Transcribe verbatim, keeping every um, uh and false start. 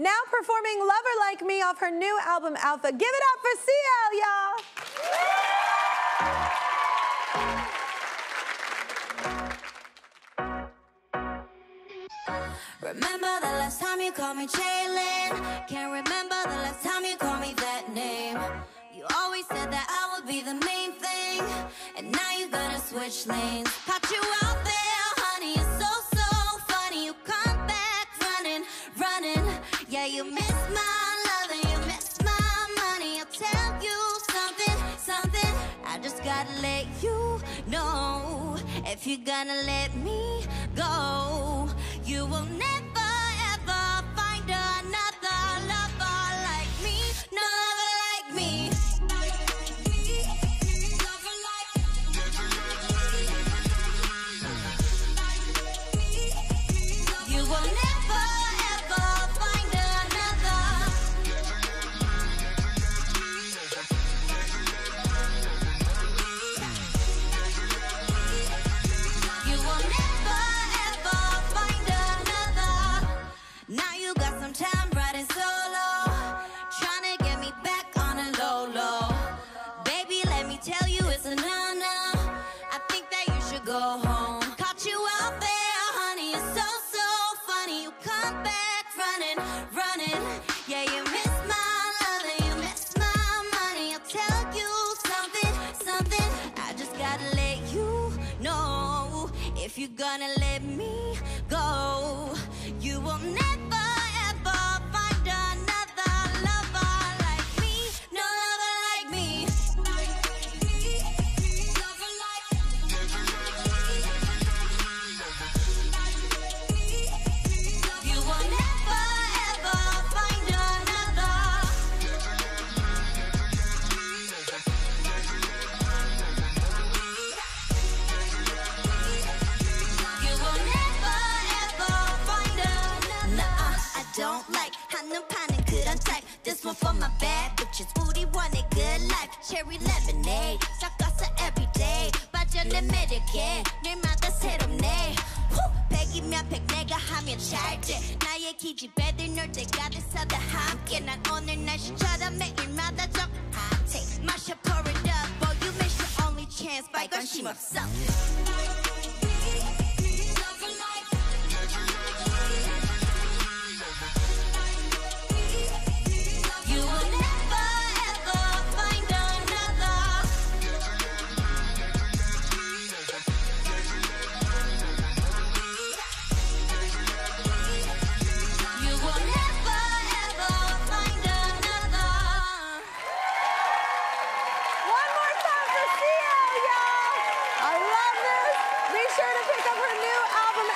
Now performing Lover Like Me off her new album, Alpha. Give it up for C L, y'all. Remember the last time you called me Jalen? Can't remember the last time you called me that name. You always said that I would be the main thing, and now you're gonna switch lanes. Caught you out there, honey, you're so, so funny. You come back running, running. Yeah, you miss my love and you miss my money. I'll tell you something, something. I just gotta let you know, if you're gonna let me go, you will never, ever find another lover like me. No lover like me. Lover like me. You will never, ever find another. You will never, ever find another. Now you got some time riding solo, trying to get me back on a low low. Baby, let me tell you it's a no-no. I think that you should go home. Caught you out there, honey, you're so, so funny. You come back running, running. Yeah, you miss my love and you miss my money. I'll tell you something, something. I just gotta let you know, if you're gonna let me go, you will never, ever find another lover like me. No lover like me. Lover like me. You will never, ever find another. You will never, ever find another. Nuh-uh, I don't like Hannah Panning, could I type? This one for my bad bitches, booty wanted good life. Cherry lemonade, sakasa every day. Bajanle medike, 내 마다 새롭네. Woo! 백이면 백, 내가 하면 잘돼. 나의 기집애 널 때가 돼서 다 함께. 난 오늘 날씨처럼 매일마다 적 hot take. 마셔 pour it up, boy you miss your only chance. 빨리 관심 없어. You will never, ever find another. You will never, ever find another. One more time for C L, y'all. I love this. Be sure to pick up her new album,